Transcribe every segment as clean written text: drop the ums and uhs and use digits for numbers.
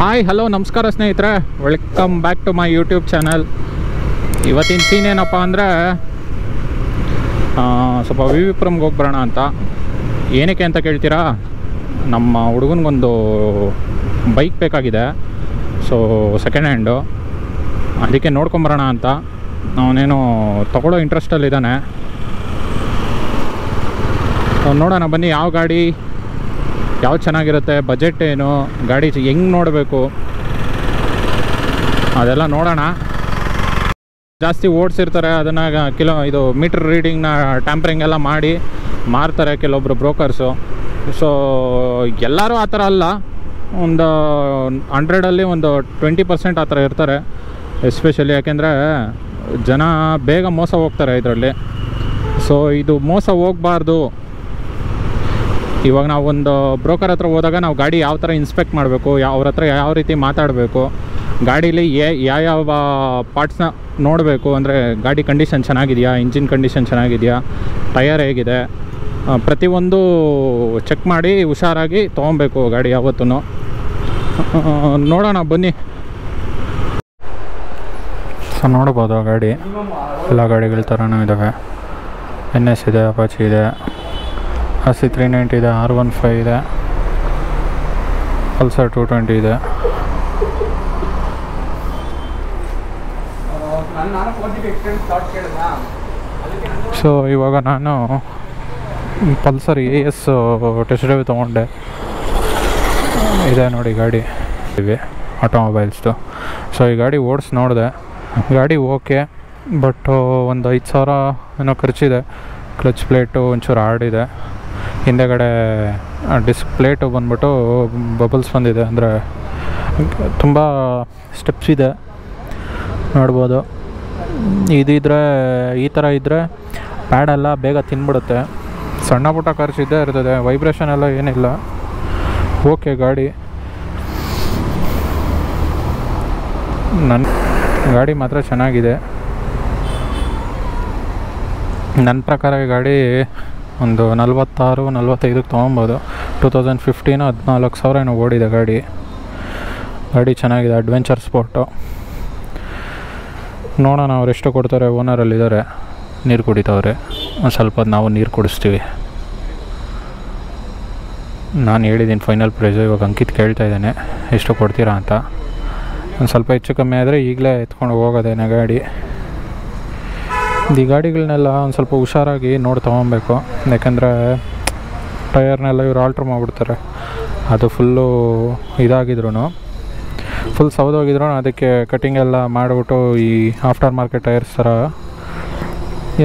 Hi hello ನಮಸ್ಕಾರ ಸ್ನೇಹಿತರೆ, welcome back to my YouTube channel. ಇವತ್ತಿನ ಸೀನ್ ಏನಪ್ಪ ಅಂದರೆ ಸ್ವಲ್ಪ ವಿವಿಪುರಂಗೆ ಹೋಗ್ಬರೋಣ ಅಂತ. ಏನಕ್ಕೆ ಅಂತ ಕೇಳ್ತೀರಾ? ನಮ್ಮ ಹುಡುಗನಿಗೊಂದು ಬೈಕ್ ಬೇಕಾಗಿದೆ, ಸೊ ಸೆಕೆಂಡ್ ಹ್ಯಾಂಡು, ಅದಕ್ಕೆ ನೋಡ್ಕೊಂಬರೋಣ ಅಂತ. ಅವನೇನು ತಗೊಳ್ಳೋ ಇಂಟ್ರೆಸ್ಟಲ್ಲಿದ್ದಾನೆ. ನೋಡೋಣ ಬನ್ನಿ, ಯಾವ ಗಾಡಿ ಯಾವ್ದು ಚೆನ್ನಾಗಿರುತ್ತೆ, ಬಜೆಟ್ ಏನು, ಗಾಡಿ ಹೆಂಗೆ ನೋಡಬೇಕು ಅದೆಲ್ಲ ನೋಡೋಣ. ಜಾಸ್ತಿ ಓಡಿಸಿರ್ತಾರೆ, ಅದನ್ನು ಇದು ಮೀಟರ್ ರೀಡಿಂಗ್ನ ಟ್ಯಾಂಪರಿಂಗ್ ಎಲ್ಲ ಮಾಡಿ ಮಾರ್ತಾರೆ ಕೆಲವೊಬ್ಬರು ಬ್ರೋಕರ್ಸು. ಸೊ ಎಲ್ಲರೂ ಆ ಥರ ಅಲ್ಲ, ಒಂದು 100ಅಲ್ಲಿ ಒಂದು 20% ಆ ಥರ ಇರ್ತಾರೆ. ಎಸ್ಪೆಷಲಿ ಯಾಕೆಂದರೆ ಜನ ಬೇಗ ಮೋಸ ಹೋಗ್ತಾರೆ ಇದರಲ್ಲಿ. ಸೊ ಇದು ಮೋಸ ಹೋಗಬಾರ್ದು. ಇವಾಗ ನಾವು ಒಂದು ಬ್ರೋಕರ್ ಹತ್ರ ಹೋದಾಗ ನಾವು ಗಾಡಿ ಯಾವ ಥರ ಇನ್ಸ್ಪೆಕ್ಟ್ ಮಾಡಬೇಕು, ಅವ್ರ ಹತ್ರ ಯಾವ ರೀತಿ ಮಾತಾಡಬೇಕು, ಗಾಡೀಲಿ ಯಾವ ಪಾರ್ಟ್ಸ್ನ ನೋಡಬೇಕು, ಅಂದರೆ ಗಾಡಿ ಕಂಡೀಷನ್ ಚೆನ್ನಾಗಿದೆಯಾ, ಇಂಜಿನ್ ಕಂಡೀಷನ್ ಚೆನ್ನಾಗಿದೆಯಾ, ಟಯರ್ ಹೇಗಿದೆ, ಪ್ರತಿಯೊಂದು ಚೆಕ್ ಮಾಡಿ ಹುಷಾರಾಗಿ ತೊಗೊಬೇಕು ಗಾಡಿ ಯಾವತ್ತೂ. ನೋಡೋಣ ಬನ್ನಿ. ಸೊ ನೋಡ್ಬೋದು, ಗಾಡಿ ಎಲ್ಲ ಗಾಡಿಗಳ ಥರನೂ ಇದ್ದಾವೆ. NS ಇದೆ, ಅಪಾಚಿ ಇದೆ, RC 390 ಇದೆ, R15 ಇದೆ, ಪಲ್ಸರ್ 220 ಇದೆ. ಸೊ ಇವಾಗ ನಾನು ಪಲ್ಸರ್ AS ಟೆಸ್ಟ್ ಡ್ರೈವ್ ತೊಗೊಂಡೆ. ಇದೆ ನೋಡಿ ಗಾಡಿ, ಇವೆ ಆಟೋಮೊಬೈಲ್ಸ್ದು. ಸೊ ಈ ಗಾಡಿ ಓಡಿಸಿ ನೋಡಿದೆ, ಗಾಡಿ ಓಕೆ, ಬಟ್ ಒಂದು 5,000 ಏನೋ ಖರ್ಚಿದೆ. ಕ್ಲಚ್ ಪ್ಲೇಟು ಒಂಚೂರು ಆಡಿದೆ, ಹಿಂದೆಗಡೆ ಡಿಸ್ಕ್ ಪ್ಲೇಟು ಬಂದ್ಬಿಟ್ಟು ಬಬಲ್ಸ್ ಬಂದಿದೆ, ಅಂದರೆ ತುಂಬ ಸ್ಟೆಪ್ಸ್ ಇದೆ ನೋಡ್ಬೋದು. ಇದಿದ್ರೆ ಈ ಥರ ಇದ್ದರೆ ಪ್ಯಾಡೆಲ್ಲ ಬೇಗ ತಿಂದ್ಬಿಡುತ್ತೆ. ಸಣ್ಣ ಪುಟ್ಟ ಖರ್ಚಿದ್ದೇ ಇರ್ತದೆ, ವೈಬ್ರೇಷನ್ ಎಲ್ಲ ಏನಿಲ್ಲ, ಓಕೆ ಗಾಡಿ. ನನ್ನ ಗಾಡಿ ಮಾತ್ರ ಚೆನ್ನಾಗಿದೆ. ನನ್ನ ಪ್ರಕಾರ ಈ ಗಾಡಿ ಒಂದು 46-45ಕ್ಕೆ ತೊಗೊಬೋದು. 2015 14,000 ಏನೋ ಓಡಿದೆ ಗಾಡಿ. ಗಾಡಿ ಚೆನ್ನಾಗಿದೆ, ಅಡ್ವೆಂಚರ್ ಸ್ಪೋರ್ಟು. ನೋಡೋಣ ಅವರೆಷ್ಟು ಕೊಡ್ತಾರೆ. ಓನರಲ್ಲಿದ್ದಾರೆ, ನೀರು ಕುಡಿತವ್ರೆ. ಒಂದು ಸ್ವಲ್ಪ ಹೊತ್ತು ನಾವು ನೀರು ಕುಡಿಸ್ತೀವಿ. ನಾನು ಹೇಳಿದ್ದೀನಿ ಫೈನಲ್ ಪ್ರೈಸು. ಇವಾಗ ಅಂಕಿತ್ ಕೇಳ್ತಾ ಇದ್ದಾನೆ ಎಷ್ಟು ಕೊಡ್ತೀರಾ ಅಂತ. ಒಂದು ಸ್ವಲ್ಪ ಹೆಚ್ಚು ಕಮ್ಮಿ ಆದರೆ ಈಗಲೇ ಎತ್ಕೊಂಡು ಹೋಗೋದೇನೆ ಗಾಡಿ. ಈ ಗಾಡಿಗಳನ್ನೆಲ್ಲ ಒಂದು ಸ್ವಲ್ಪ ಹುಷಾರಾಗಿ ನೋಡಿ ತೊಗೊಬೇಕು, ಯಾಕೆಂದರೆ ಟಯರ್ನೆಲ್ಲ ಇವರು ಆಲ್ಟ್ರ್ ಮಾಡಿಬಿಡ್ತಾರೆ. ಅದು ಫುಲ್ಲು ಇದಾಗಿದ್ರು, ಫುಲ್ ಸೌದೋಗಿದ್ರು, ಅದಕ್ಕೆ ಕಟ್ಟಿಂಗೆಲ್ಲ ಮಾಡಿಬಿಟ್ಟು ಈ ಆಫ್ಟರ್ ಮಾರ್ಕೆಟ್ ಟೈರ್ಸ್ ಥರ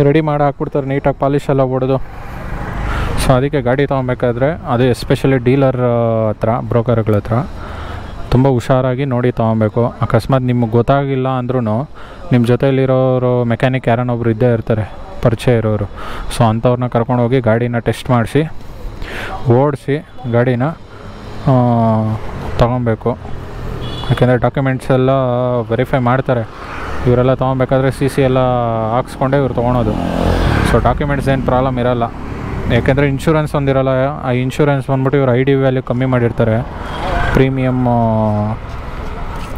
ರೆಡಿ ಮಾಡಿ ಹಾಕ್ಬಿಡ್ತಾರೆ, ನೀಟಾಗಿ ಪಾಲಿಶೆಲ್ಲ ಹೊಡೆದು. ಸೊ ಅದಕ್ಕೆ ಗಾಡಿ ತೊಗೊಬೇಕಾದ್ರೆ ಅದು ಎಸ್ಪೆಷಲಿ ಡೀಲರ್ ಹತ್ರ, ಬ್ರೋಕರ್ಗಳ ಹತ್ರ ತುಂಬ ಹುಷಾರಾಗಿ ನೋಡಿ ತೊಗೊಬೇಕು. ಅಕಸ್ಮಾತ್ ನಿಮ್ಗೆ ಗೊತ್ತಾಗಿಲ್ಲ ಅಂದ್ರೂ ನಿಮ್ಮ ಜೊತೆಯಲ್ಲಿರೋರು ಮೆಕ್ಯಾನಿಕ್ ಯಾರನ್ನೊಬ್ರು ಇದ್ದೇ ಇರ್ತಾರೆ, ಪರಿಚಯ ಇರೋರು. ಸೊ ಅಂಥವ್ರನ್ನ ಕರ್ಕೊಂಡೋಗಿ ಗಾಡಿನ ಟೆಸ್ಟ್ ಮಾಡಿಸಿ ಓಡಿಸಿ ಗಾಡಿನ ತೊಗೊಬೇಕು. ಯಾಕೆಂದರೆ ಡಾಕ್ಯುಮೆಂಟ್ಸ್ ಎಲ್ಲ ವೆರಿಫೈ ಮಾಡ್ತಾರೆ ಇವರೆಲ್ಲ. ತೊಗೊಬೇಕಾದ್ರೆ CC ಎಲ್ಲ ಹಾಕ್ಸ್ಕೊಂಡೆ ಇವ್ರು ತೊಗೊಳೋದು. ಸೊ ಡಾಕ್ಯುಮೆಂಟ್ಸ್ ಏನು ಪ್ರಾಬ್ಲಮ್ ಇರೋಲ್ಲ, ಯಾಕೆಂದರೆ ಇನ್ಶೂರೆನ್ಸ್ ಒಂದಿರಲ್ಲ. ಆ ಇನ್ಶೂರೆನ್ಸ್ ಬಂದ್ಬಿಟ್ಟು ಇವರು ID ವ್ಯಾಲ್ಯೂ ಕಮ್ಮಿ ಮಾಡಿರ್ತಾರೆ, ಪ್ರೀಮಿಯಮ್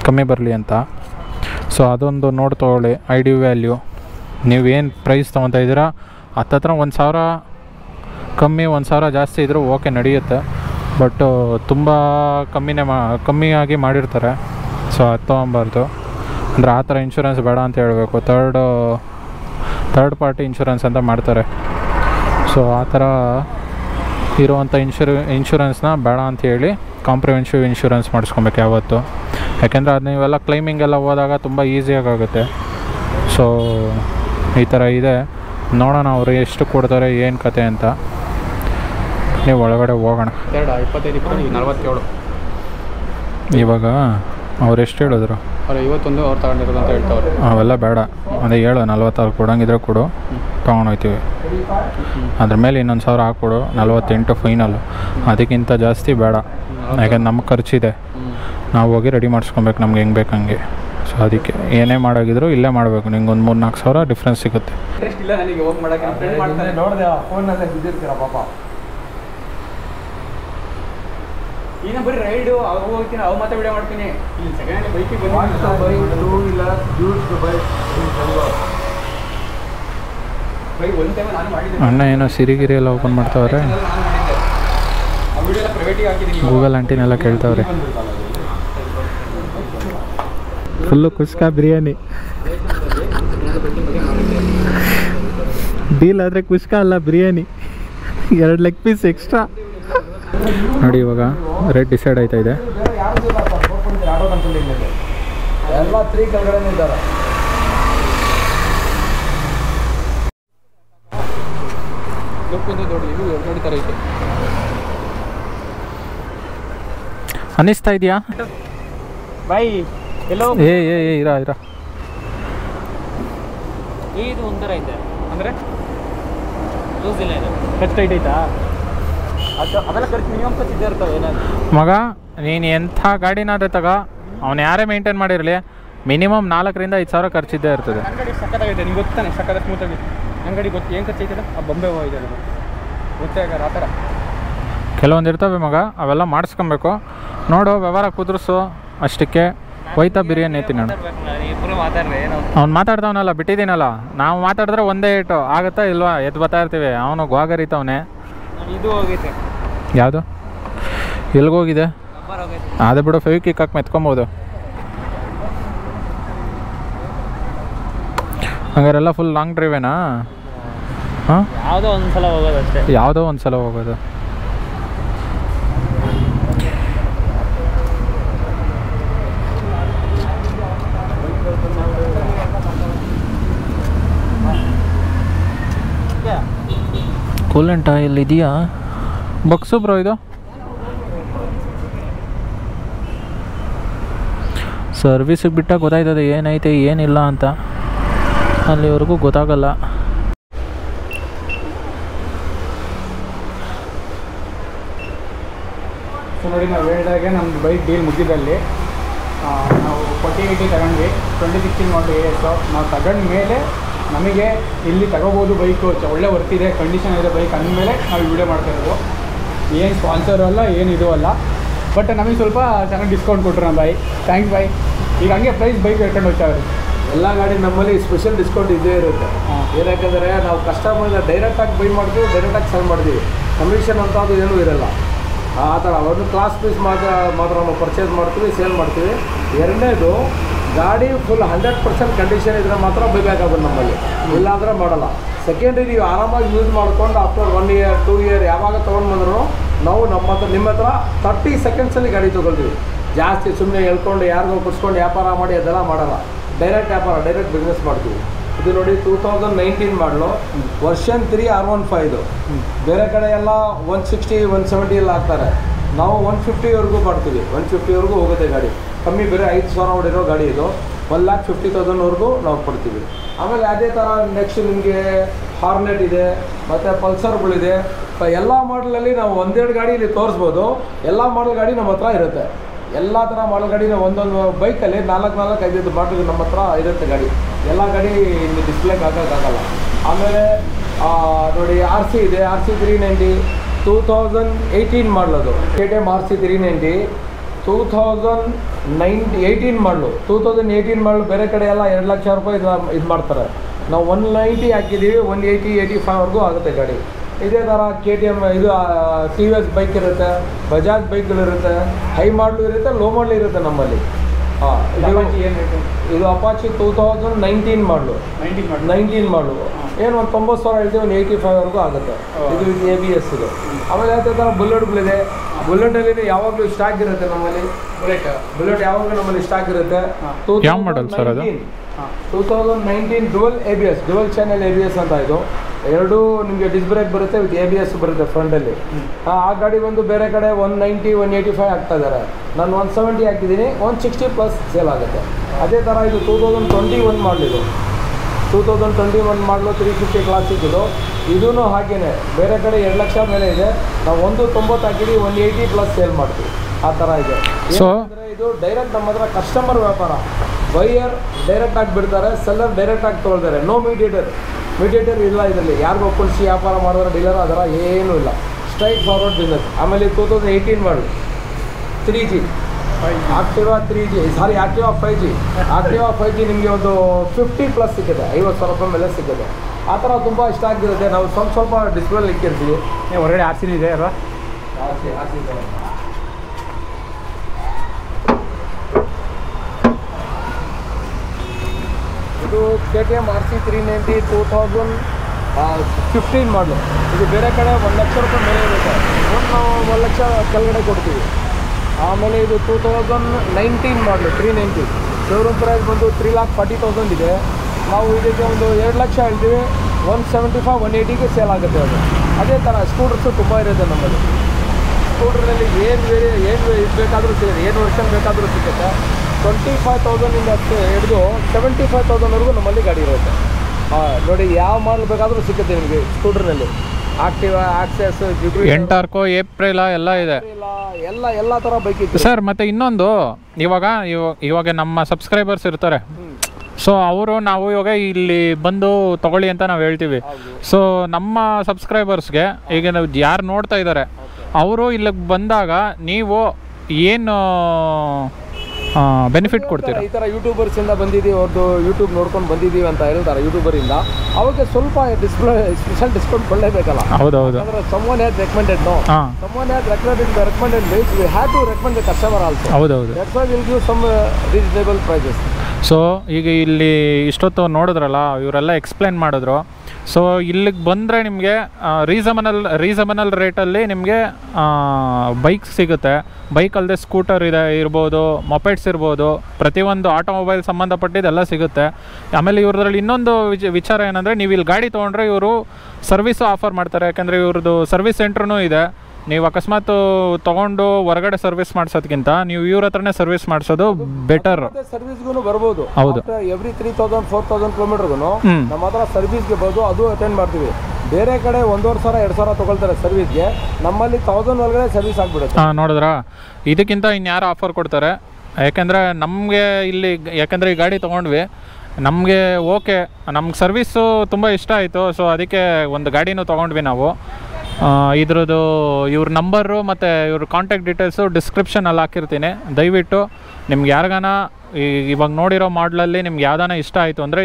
ಕಮ್ಮಿ ಬರಲಿ ಅಂತ. ಸೊ ಅದೊಂದು ನೋಡಿ ತೊಗೊಳ್ಳಿ. ID ವ್ಯಾಲ್ಯೂ ನೀವೇನು ಪ್ರೈಸ್ ತೊಗೊತಾ ಇದ್ದೀರಾ ಹತ್ತತ್ರ 1,000 ಕಮ್ಮಿ 1,000 ಜಾಸ್ತಿ ಇದ್ದರೂ ಓಕೆ ನಡೆಯುತ್ತೆ. ಬಟ್ ತುಂಬ ಕಮ್ಮಿಯಾಗಿ ಮಾಡಿರ್ತಾರೆ. ಸೊ ಅದು ತೊಗೊಬಾರ್ದು, ಅಂದರೆ ಆ ಥರ ಇನ್ಶೂರೆನ್ಸ್ ಬೇಡ ಅಂತ ಹೇಳಬೇಕು. ಥರ್ಡ್ ಪಾರ್ಟಿ ಇನ್ಶೂರೆನ್ಸ್ ಅಂತ ಮಾಡ್ತಾರೆ. ಸೊ ಆ ಥರ ಇರುವಂಥ ಇನ್ಶೂರೆನ್ಸ್ನ ಬೇಡ ಅಂತ ಹೇಳಿ ಕಾಂಪ್ರಿಹೆನ್ಸಿವ್ ಇನ್ಶೂರೆನ್ಸ್ ಮಾಡಿಸ್ಕೊಬೇಕು ಯಾವತ್ತು. ಯಾಕೆಂದರೆ ಅದು ನೀವೆಲ್ಲ ಕ್ಲೈಮಿಂಗೆಲ್ಲ ಹೋದಾಗ ತುಂಬ ಈಸಿಯಾಗುತ್ತೆ. ಸೊ ಈ ಥರ ಇದೆ. ನೋಡೋಣ ಅವರು ಎಷ್ಟು ಕೊಡ್ತಾರೆ ಏನು ಕತೆ ಅಂತ. ನೀವು ಒಳಗಡೆ ಹೋಗೋಣ. ಇವಾಗ ಅವ್ರು ಎಷ್ಟು ಹೇಳಿದ್ರು? ಅವೆಲ್ಲ ಬೇಡ, ಅದೇ ಹೇಳು 46 ಕೊಡೋಂಗಿದ್ರೆ ಕೊಡು, ತೊಗೊಂಡೋಗ್ತೀವಿ. ಅದ್ರ ಮೇಲೆ ಇನ್ನೊಂದು 1,000 ಹಾಕ್ಕೊಡು, 48 ಫೈನಲ್. ಅದಕ್ಕಿಂತ ಜಾಸ್ತಿ ಬೇಡ, ಯಾಕೆಂದ್ರೆ ನಮ್ಗೆ ಖರ್ಚಿದೆ, ನಾವು ಹೋಗಿ ರೆಡಿ ಮಾಡಿಸ್ಕೊಬೇಕು ನಮ್ಗೆ ಹೆಂಗೆ ಬೇಕಂಗೆ. ಸೊ ಅದಕ್ಕೆ ಏನೇ ಮಾಡೋಗಿದ್ರು ಇಲ್ಲೇ ಮಾಡಬೇಕು, ನಿಂಗೆ ಒಂದು 3-4 ಸಾವಿರ ಡಿಫ್ರೆನ್ಸ್ ಸಿಗುತ್ತೆ. ಏನೋ ರೈಡ್ ಅವು ಹೋಗ್ತೀನಿ ಅವು ಮಾತ್ರ ವಿಡಿಯೋ ಮಾಡ್ತೀನಿ ಇಲ್ಲಿ ಸೆಕೆಂಡ್ ಹ್ಯಾಂಡ್ ಬೈಕ್ ಬಂದು by two wheeler used bike by ಒಂದು ಟೈಮ್ ನಾನು ಮಾಡಿದ್ದೆ ಅಣ್ಣ ಏನೋ ಸಿರಿಗಿರಿ ಎಲ್ಲ ಓಪನ್ ಮಾಡ್ತಾವ್ರೆ ಆ ವಿಡಿಯೋ ಎಲ್ಲ ಪ್ರೈವೇಟ್ ಗೆ ಹಾಕಿದೀನಿ ಗೂಗಲ್ ಆಂಟಿನ ಎಲ್ಲ ಕೇಳ್ತಾವ್ರೆ ಫುಲ್ ಕುಸ್ಕಾ ಬಿರಿಯಾನಿ ಡೀಲ್ ಆದರೆ ಕುಸ್ಕಾ ಅಲ್ಲ ಬಿರಿಯಾನಿ ಎರಡು ಲೆಗ್ ಪೀಸ್ ಎಕ್ಸ್ಟ್ರಾ ನೋಡಿ ಇವಾಗ ರೇಟ್ ಡಿಸೈಡ್ ಆಯ್ತಾ ಇದೆ ಎಲ್ಲ 3 ಕಲರ್ಗಳನ್ನು ಇದ್ದಾರೆ ಲುಕ್ಕಿದೆ ನೋಡಿ ಇದು ನೋಡಿ ತರ ಇದೆ ಅನಿಸ್ತಾ ಇದೆಯಾ ಬೈ ಎಲ್ಲೋ ಏ ಏ ಇರಾ ಇದು ಒಂದರ ಇದೆ ಅಂದ್ರೆ ಲೂಸ್ ಇಲ್ಲ ಇದು ಕಟ್ ಟೈಟ್ ಐತಾ मग नीन एंथ गाड़ीन तक अवन यारे मेंटेन मिनिमम 4 ರಿಂದ 5 ಸಾವಿರ खर्चे ಕೆಲವೊಂದಿರ್ತವೆ मग ಅವೆಲ್ಲ ಮಾಡಿಸ್ಕಬೇಕು ನೋಡು ವ್ಯವಹಾರ ಕುದುರಿಸು ಅಷ್ಟಕ್ಕೆ ಹೋಯ್ತಾ ಬಿರಿಯಾನಿ ತಿನ್ನೋಣ ಅವನು ಮಾತಾಡ್ತಾವನಲ್ಲ ಬಿಟ್ಟಿದ್ದೀನಲ್ಲ ನಾವು ಮಾತಾಡಿದ್ರೆ ಒಂದೇ ಏಟು ಆಗುತ್ತಾ ಇಲ್ವಾ ಎದ್ದು ಬರ್ತಾ ಇರ್ತೀವಿ ಅವನು ಗೋಗರಿತವನೇ ಇದು ಹೋಗಿದೆ ಯಾವುದು ಎಲ್ಲಿಗೆ ಹೋಗಿದೆ ನಂಬರ್ ಹೋಗಿದೆ ಆದ ಬಿಡು ಫೆವಿಕಿಕ್ ಹಾಕಿ ಮೆತ್ಕೊಂಬಹುದು ಹಂಗಾರೆಲ್ಲ ಫುಲ್ ಲಾಂಗ್ ಡ್ರೈವ್ ಏನಾ ಹಾ ಯಾವುದು ಒಂದ್ಸಲ ಹೋಗೋದು ಅಷ್ಟೇ ಯಾವುದು ಒಂದ್ಸಲ ಹೋಗೋದು ಕೂಲೆಂಟ್ ಆಯಿಲ್ ಇದೆಯಾ ಬಕ್ಸು ಬ್ರೋ ಇದು ಸರ್ವಿಸಿಗೆ ಬಿಟ್ಟಾಗ ಗೊತ್ತಾಯ್ತದೆ ಏನೈತೆ ಏನಿಲ್ಲ ಅಂತ ಅಲ್ಲಿವರೆಗೂ ಗೊತ್ತಾಗಲ್ಲ ನೋಡಿ ನಾವು ಹೇಳಿದಾಗೆ ನಮ್ಮ ಬೈಕ್ ಡೀಲ್ ಮುಗಿದಲ್ಲಿ ನಾವು 48 ತಗೊಂಡ್ವಿ 2016 ಮಾಡಲ್ ಎಸ್ ನಾವು ತಗೊಂಡ ಮೇಲೆ ನಮಗೆ ಇಲ್ಲಿ ತಗೋಬೋದು ಬೈಕು ಒಳ್ಳೆ ವರ್ತಿದೆ ಕಂಡೀಷನ್ ಇದೆ ಬೈಕ್ ಅಂದಮೇಲೆ ನಾವು ವಿಡಿಯೋ ಮಾಡ್ತಾಯಿದ್ವು ಏನು ಸ್ಪಾನ್ಸರ್ ಅಲ್ಲ ಏನಿದು ಅಲ್ಲ ಬಟ್ ನಮಗೆ ಸ್ವಲ್ಪ ಚೆನ್ನಾಗಿ ಡಿಸ್ಕೌಂಟ್ ಕೊಟ್ಟರು ನಮ್ಮ ಬಾಯಿ ಥ್ಯಾಂಕ್ಸ್ ಬಾಯ್ ಈಗ ಹಂಗೆ ಪ್ರೈಸ್ ಬೈಕ್ ಹೇಳ್ಕೊಂಡು ಹೋಗ್ತಾವ್ರಿ ಎಲ್ಲ ಗಾಡಿ ನಮ್ಮಲ್ಲಿ ಸ್ಪೆಷಲ್ ಡಿಸ್ಕೌಂಟ್ ಇದ್ದೇ ಇರುತ್ತೆ ಏನಕ್ಕೆ ನಾವು ಕಸ್ಟಮರ್ನ ಡೈರೆಕ್ಟಾಗಿ ಬೈ ಮಾಡ್ತೀವಿ ಡೈರೆಕ್ಟಾಗಿ ಸೆಲ್ ಮಾಡ್ತೀವಿ ಕಮಿಷನ್ ಅಂತ ಅದು ಏನೂ ಇರೋಲ್ಲ ಆ ಥರ ಒಂದು ಕ್ಲಾಸ್ ಪೀಸ್ ಮಾತ್ರ ನಾವು ಪರ್ಚೇಸ್ ಮಾಡ್ತೀವಿ ಸೇಲ್ ಮಾಡ್ತೀವಿ ಎರಡನೇದು ಗಾಡಿ ಫುಲ್ 100% ಕಂಡೀಷನ್ ಇದ್ದರೆ ಮಾತ್ರ ಬೈಬ್ಯಾಕ್ ಆಗೋದು ನಮ್ಮಲ್ಲಿ ಇಲ್ಲಾಂದರೆ ಮಾಡಲ್ಲ ಸೆಕೆಂಡ್ರಿ ನೀವು ಆರಾಮಾಗಿ ಯೂಸ್ ಮಾಡ್ಕೊಂಡು ಆಫ್ಟರ್ 1 year 2 year ಯಾವಾಗ ತೊಗೊಂಡು ಬಂದರೂ ನಾವು ನಮ್ಮ ಹತ್ರ ನಿಮ್ಮ ಹತ್ರ 30 secondsಲ್ಲಿ ಗಾಡಿ ತೊಗೊಳ್ತೀವಿ ಜಾಸ್ತಿ ಸುಮ್ಮನೆ ಹೇಳ್ಕೊಂಡು ಯಾರಿಗೂ ಕುಡ್ಸ್ಕೊಂಡು ವ್ಯಾಪಾರ ಮಾಡಿ ಅದೆಲ್ಲ ಮಾಡಲ್ಲ ಡೈರೆಕ್ಟ್ ವ್ಯಾಪಾರ ಡೈರೆಕ್ಟ್ ಬಿಸ್ನೆಸ್ ಮಾಡ್ತೀವಿ ಇದು ನೋಡಿ 2019 ಮಾಡಲು ವರ್ಷನ್ 3 R15 ಬೇರೆ ಕಡೆ ಎಲ್ಲ 160 170 ಎಲ್ಲ ಹಾಕ್ತಾರೆ ನಾವು 150ವರೆಗೂ ಮಾಡ್ತೀವಿ 150ವರೆಗೂ ಹೋಗುತ್ತೆ ಗಾಡಿ ಕಮ್ಮಿ ಬೇರೆ 5,000 ಹೊಡಿರೋ ಗಾಡಿ ಇದು 1,50,000ವರೆಗೂ ನಾವು ಕೊಡ್ತೀವಿ ಆಮೇಲೆ ಅದೇ ಥರ ನೆಕ್ಸ್ಟ್ ನಿಮಗೆ ಹಾರ್ನೆಟ್ ಇದೆ ಮತ್ತು ಪಲ್ಸರ್ಗಳಿದೆ ಎಲ್ಲ ಮಾಡಲಲ್ಲಿ ನಾವು ಒಂದೆರಡು ಗಾಡಿ ಇಲ್ಲಿ ತೋರಿಸ್ಬೋದು ಎಲ್ಲ ಮಾಡಲ್ ಗಾಡಿ ನಮ್ಮ ಹತ್ರ ಇರುತ್ತೆ ಎಲ್ಲ ಥರ ಮಾಡಲ್ ಗಾಡಿ ನಾವು ಒಂದೊಂದು ಬೈಕಲ್ಲಿ 4-5 ಮಾಡಲ್ ನಮ್ಮ ಹತ್ರ ಇರುತ್ತೆ ಗಾಡಿ ಎಲ್ಲ ಗಾಡಿ ಇಲ್ಲಿ ಡಿಸ್ಪ್ಲೇಗೆ ಹಾಕೋಕ್ಕಾಗಲ್ಲ ಆಮೇಲೆ ನೋಡಿ RC ಇದೆ RC 390 2018 ಮಾಡಲದು KTM RC 390 2018 ಮಾಡಲು 2018 ಮಾಡಲು ಬೇರೆ ಕಡೆ ಎಲ್ಲ ₹2 ಲಕ್ಷ ಇದು ಮಾಡ್ತಾರೆ ನಾವು 190 ಹಾಕಿದ್ದೀವಿ 185 ಆಗುತ್ತೆ ಗಾಡಿ ಇದೇ ಥರ KTM ಇದು TVS ಬೈಕ್ ಇರುತ್ತೆ ಬಜಾಜ್ ಬೈಕ್ಗಳಿರುತ್ತೆ ಹೈ ಮಾಡಲು ಇರುತ್ತೆ ಲೋ ಮಾಡಲು ಇರುತ್ತೆ ನಮ್ಮಲ್ಲಿ ಹಾಂ ಇದು ಅಪಾಚಿ 2019 ಮಾಡಲು 19 ಮಾಡಲು ಏನು ಒಂದು 90,000 ಹೇಳ್ತೀವಿ ಒಂದು 85 ಆಗುತ್ತೆ ಇದು ABS ಇದು ಆಮೇಲೆ ಅದೇ ಥರ ಬುಲೆಟ್ಗಳಿದೆ ಬುಲೆಟಲ್ಲಿ ಯಾವಾಗಲೂ ಸ್ಟಾಕ್ ಇರುತ್ತೆ ನಮ್ಮಲ್ಲಿ ಬುಲೆಟ್ ಯಾವಾಗಲೂ ನಮ್ಮಲ್ಲಿ ಸ್ಟಾಕ್ ಇರುತ್ತೆ 2019 ಡ್ಯುಯಲ್ ಚಾನೆಲ್ ABS ಅಂತ ಇದು ಎರಡು ನಿಮಗೆ ಡಿಸ್ ಬ್ರೇಕ್ ಬರುತ್ತೆ ವಿತ್ ABS ಬರುತ್ತೆ ಫ್ರಂಟಲ್ಲಿ ಆ ಗಾಡಿ ಬಂದು ಬೇರೆ ಕಡೆ 190 185 ಆಗ್ತಾ ಇದ್ದಾರೆ ನಾನು 170 ಹಾಕಿದ್ದೀನಿ 160 ಪ್ಲಸ್ ಸೇಲ್ ಆಗುತ್ತೆ ಅದೇ ಥರ ಇದು 2021 ಮಾಡಲಿದ್ದು 2021 ಮಾಡಲು 350 ಕ್ಲಾಸಿಕ್ ಇದೂ ಹಾಗೇನೆ ಬೇರೆ ಕಡೆ 2 ಲಕ್ಷ ಮೇಲೆ ಇದೆ ನಾವು 190 ಹಾಕಿದ್ದೀವಿ 180 ಪ್ಲಸ್ ಸೇಲ್ ಮಾಡ್ತೀವಿ ಆ ಥರ ಇದೆ ಅಂದರೆ ಇದು ಡೈರೆಕ್ಟ್ ನಮ್ಮ ಹತ್ರ ಕಸ್ಟಮರ್ ವ್ಯಾಪಾರ ಬೈಯರ್ ಡೈರೆಕ್ಟಾಗಿ ಬಿಡ್ತಾರೆ ಸೆಲ್ಲರ್ ಡೈರೆಕ್ಟಾಗಿ ತೊಗೊಳ್ತಾರೆ ನೋ ಮೀಡಿಯೇಟರ್ ಇಲ್ಲ ಇದರಲ್ಲಿ ಯಾರಿಗೂ ಒಪ್ಪಿಸಿ ವ್ಯಾಪಾರ ಮಾಡೋರು ಡೀಲರ್ ಆ ಥರ ಏನೂ ಇಲ್ಲ ಸ್ಟ್ರೈಟ್ ಫಾರ್ವರ್ಡ್ ಬಿಸ್ನೆಸ್ ಆಮೇಲೆ 2018 ಮಾಡಲು 3G, Activa 3G, sorry Activa 5G, Activa 5G ನಿಮಗೆ ಒಂದು 50+ ಸಿಕ್ಕಿದೆ, 50,000 ಮೇಲೆ ಸಿಕ್ಕಿದೆ. ಆ ಥರ ತುಂಬ ಇಷ್ಟ ಆಗಿರುತ್ತೆ. ನಾವು ಸ್ವಲ್ಪ ಡಿಸ್ಪ್ಲೇ ಇಕ್ಕಿರ್ತೀವಿ. ನೀವು ಹೊರಗಡೆ ಆರ್ಸಿನ ಇದೆ ಅಲ್ವಾ? ಆರ್ಸಿ ಇದೆ. ಇದು KTM RC 390 2015 ಮಾಡಲು. ಇದು ಬೇರೆ ಕಡೆ ₹1 ಲಕ್ಷ ಮೇಲೆ ಇರುತ್ತೆ. ನಾವು ₹1 ಲಕ್ಷ ಕೆಳಗಡೆ ಕೊಡ್ತೀವಿ. आमले 2019 मॉडल 390 शोरूम प्राइस बंद 3,40,000 है. ना लक्ष हेल्ती 175 180 के सेल आगते अदे तर स्कूटर्सू तुम नम्बर स्कूट्रल ऐन वर्षन बेदू सिगत 25,000 हिड़ू 75,000 नमल गाड़ी नोड़ी यहाँ मॉडल बेदू सिगते निम्हे स्कूट्रल ಆಕ್ಟಿವಾ ಆಕ್ಸೆಸ್ ಜುಗ್ರಿ ಎಂಟಾರ್ಕೋ ಏಪ್ರಿಲ್ ಎಲ್ಲ ಇದೆ ಎಲ್ಲ ತರ ಬೈಕ್ ಇದೆ ಸರ್. ಮತ್ತೆ ಇನ್ನೊಂದು ಇವಾಗ ನಮ್ಮ ಸಬ್ಸ್ಕ್ರೈಬರ್ಸ್ ಇರ್ತಾರೆ. ಸೊ ಅವರು ನಾವು ಇವಾಗ ಇಲ್ಲಿ ಬಂದು ತಗೊಳ್ಳಿ ಅಂತ ನಾವು ಹೇಳ್ತೀವಿ. ಸೊ ನಮ್ಮ ಸಬ್ಸ್ಕ್ರೈಬರ್ಸ್ಗೆ ಈಗ ನಾವು ಯಾರು ನೋಡ್ತಾ ಇದ್ದಾರೆ ಅವರು ಇಲ್ಲಿಗೆ ಬಂದಾಗ ನೀವು ಏನು बेनिफिट कोड्तीरा ಈ ತರ ಯೂಟ್ಯೂಬರ್ಸ್ ಇಂದ ಬಂದಿದ್ದೀವಿ, ಅವರು ಯೂಟ್ಯೂಬ್ ನೋಡ್ಕೊಂಡು ಬಂದಿದ್ದೀವಿ ಅಂತ ಹೇಳ್ತಾರೆ. ಯೂಟ್ಯೂಬರ್ ಇಂದ ಅವರಿಗೆ ಸ್ವಲ್ಪ ಸ್ಪೆಷಲ್ ಡಿಸ್ಕೌಂಟ್ ಕೊಡಲೇಬೇಕಲ್ಲ. ಹೌದು ಹೌದು. ಅಂದ್ರೆ someone has recommended no, someone has recommended means we have to recommend the customer also. ಹೌದು ಹೌದು. That's why we will give some reasonable prices. So ಈಗ ಇಲ್ಲಿ ಇಷ್ಟೊತ್ತು ನೋಡಿದ್ರಲ್ಲ, ಇವರೆಲ್ಲ ಎಕ್ಸ್ಪ್ಲೇನ್ ಮಾಡಿದ್ರು. ಸೊ ಇಲ್ಲಿಗೆ ಬಂದರೆ ನಿಮಗೆ ರೀಸನಬಲ್ ರೇಟಲ್ಲಿ ನಿಮಗೆ ಬೈಕ್ ಸಿಗುತ್ತೆ. ಬೈಕ್ ಅಲ್ಲದೆ ಸ್ಕೂಟರ್ ಇದೆ ಇರ್ಬೋದು, ಮೊಪೆಟ್ಸ್ ಇರ್ಬೋದು, ಪ್ರತಿಯೊಂದು ಆಟೋಮೊಬೈಲ್ ಸಂಬಂಧಪಟ್ಟಿದ್ದೆಲ್ಲ ಸಿಗುತ್ತೆ. ಆಮೇಲೆ ಇವ್ರದ್ರಲ್ಲಿ ಇನ್ನೊಂದು ವಿಚಾರ ಏನಂದರೆ, ನೀವು ಇಲ್ಲಿ ಗಾಡಿ ತೊಗೊಂಡ್ರೆ ಇವರು ಸರ್ವಿಸು ಆಫರ್ ಮಾಡ್ತಾರೆ. ಯಾಕೆಂದರೆ ಇವ್ರದ್ದು ಸರ್ವಿಸ್ ಸೆಂಟ್ರೂ ಇದೆ. ನೀವು ಅಕಸ್ಮಾತ್ ತೊಗೊಂಡು ಹೊರಗಡೆ ಸರ್ವಿಸ್ ಮಾಡಿಸೋದಕ್ಕಿಂತ ನೀವು ಇವ್ರ ಹತ್ರನೇ ಸರ್ವಿಸ್ ಮಾಡಿಸೋದು ಬೆಟರ್. ಸರ್ವಿಸ್ಗೂ ಬರ್ಬೋದು. ಹೌದು. ಎವ್ರಿ 3,000-4,000 ಕಿಲೋಮೀಟರ್ಗೂ ನಮ್ಮ ಹತ್ರ ಸರ್ವಿಸ್ಗೆ ಬರ್ಬೋದು, ಅದು ಅಟೆಂಡ್ ಮಾಡ್ತೀವಿ. ಬೇರೆ ಕಡೆ 1,500-2,000 ತೊಗೊಳ್ತಾರೆ ಸರ್ವಿಸ್ಗೆ, ನಮ್ಮಲ್ಲಿ 1,000 ಒಳಗಡೆ ಸರ್ವಿಸ್ ಆಗಿಬಿಡುತ್ತೆ. ಹಾಂ, ನೋಡಿದ್ರಾ? ಇದಕ್ಕಿಂತ ಇನ್ಯಾರು ಆಫರ್ ಕೊಡ್ತಾರೆ? ಯಾಕೆಂದರೆ ನಮಗೆ ಇಲ್ಲಿ ಯಾಕೆಂದರೆ ಈ ಗಾಡಿ ತೊಗೊಂಡ್ವಿ, ನಮಗೆ ಓಕೆ, ನಮ್ಗೆ ಸರ್ವಿಸು ತುಂಬ ಇಷ್ಟ ಆಯಿತು. ಸೊ ಅದಕ್ಕೆ ಒಂದು ಗಾಡಿನೂ ತೊಗೊಂಡ್ವಿ ನಾವು. ಇದ್ರದ್ದು ಇವ್ರ ನಂಬರು ಮತ್ತು ಇವ್ರ ಕಾಂಟ್ಯಾಕ್ಟ್ ಡೀಟೇಲ್ಸು ಡಿಸ್ಕ್ರಿಪ್ಷನಲ್ಲಿ ಹಾಕಿರ್ತೀನಿ. ದಯವಿಟ್ಟು ನಿಮ್ಗೆ ಯಾರಿಗಾನ ಇವಾಗ ನೋಡಿರೋ ಮಾಡಲಲ್ಲಿ ನಿಮ್ಗೆ ಯಾವ್ದಾನ ಇಷ್ಟ ಆಯಿತು ಅಂದರೆ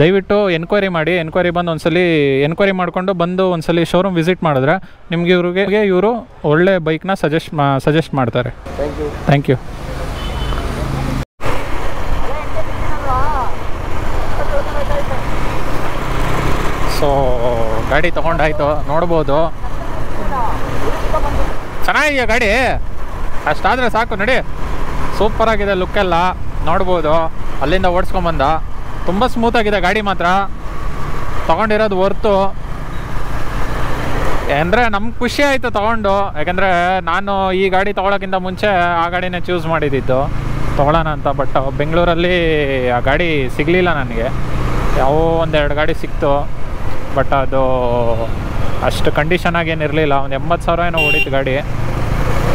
ದಯವಿಟ್ಟು ಎನ್ಕ್ವೈರಿ ಮಾಡಿ. ಎನ್ಕ್ವೈರಿ ಮಾಡಿಕೊಂಡು ಬಂದು ಒಂದು ಸಲ ಶೋರೂಮ್ ವಿಸಿಟ್ ಮಾಡಿದ್ರೆ ನಿಮಗೆ ಇವ್ರಿಗೆ ಇವರು ಒಳ್ಳೆ ಬೈಕ್ನ ಸಜೆಸ್ಟ್ ಮಾಡ್ತಾರೆ. Thank you. Thank you. So ಗಾಡಿ ತೊಗೊಂಡಾಯಿತು, ನೋಡ್ಬೋದು. ಚೆನ್ನಾಗಿದೆಯಾ ಗಾಡಿ? ಅಷ್ಟಾದರೆ ಸಾಕು ನೋಡಿ, ಸೂಪರಾಗಿದೆ. ಲುಕ್ಕೆಲ್ಲ ನೋಡ್ಬೋದು. ಅಲ್ಲಿಂದ ಓಡಿಸ್ಕೊಂಬಂದ, ತುಂಬ ಸ್ಮೂತಾಗಿದೆ ಗಾಡಿ ಮಾತ್ರ. ತೊಗೊಂಡಿರೋದು ಹೊರ್ತು ಅಂದರೆ ನಮ್ಗೆ ಖುಷಿ ಆಯಿತು ತೊಗೊಂಡು. ಯಾಕೆಂದರೆ ನಾನು ಈ ಗಾಡಿ ತೊಗೊಳಕ್ಕಿಂತ ಮುಂಚೆ ಆ ಗಾಡಿನೇ ಚೂಸ್ ಮಾಡಿದ್ದಿತ್ತು ತೊಗೊಳ್ಳೋಣ ಅಂತ. ಬಟ್ ಬೆಂಗಳೂರಲ್ಲಿ ಆ ಗಾಡಿ ಸಿಗಲಿಲ್ಲ ನನಗೆ. ಯಾವೋ ಒಂದೆರಡು ಗಾಡಿ ಸಿಕ್ತು, ಬಟ್ ಅದು ಅಷ್ಟು ಕಂಡೀಷನಾಗಿ ಏನಿರಲಿಲ್ಲ. ಒಂದು 80,000 ಏನೋ ಓಡಿತ್ತು ಗಾಡಿ.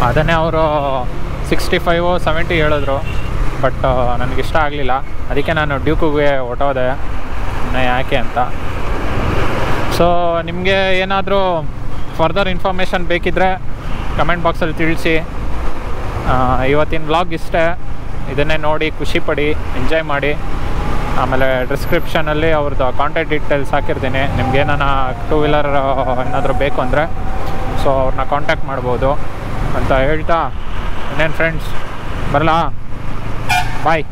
ಅದನ್ನೇ ಅವರು 65-70 ಹೇಳಿದ್ರು, ಬಟ್ ನನಗಿಷ್ಟ ಆಗಲಿಲ್ಲ. ಅದಕ್ಕೆ ನಾನು ಡ್ಯೂಕುಗೆ ಹೊಟ್ಟೋದೆ ಯಾಕೆ ಅಂತ. ಸೊ ನಿಮಗೆ ಏನಾದರೂ ಫರ್ದರ್ ಇನ್ಫಾರ್ಮೇಷನ್ ಬೇಕಿದ್ದರೆ ಕಮೆಂಟ್ ಬಾಕ್ಸಲ್ಲಿ ತಿಳಿಸಿ. ಇವತ್ತಿನ ವ್ಲಾಗ್ ಇಷ್ಟೇ. ಇದನ್ನೇ ನೋಡಿ ಖುಷಿಪಡಿ, ಎಂಜಾಯ್ ಮಾಡಿ. ಆಮೇಲೆ ಡಿಸ್ಕ್ರಿಪ್ಷನಲ್ಲಿ ಅವ್ರದ್ದು ಕಾಂಟ್ಯಾಕ್ಟ್ ಡೀಟೇಲ್ಸ್ ಹಾಕಿರ್ತೀನಿ. ನಿಮ್ಗೆ ಏನಾನ 2-ವೀಲರ್ ಏನಾದರೂ ಬೇಕು ಅಂದರೆ ಸೊ ಅವ್ರನ್ನ ಕಾಂಟ್ಯಾಕ್ಟ್ ಮಾಡ್ಬೋದು ಅಂತ ಹೇಳ್ತಾ ಇನ್ನೇನು ಫ್ರೆಂಡ್ಸ್, ಬರಲಾ? ಬಾಯ್.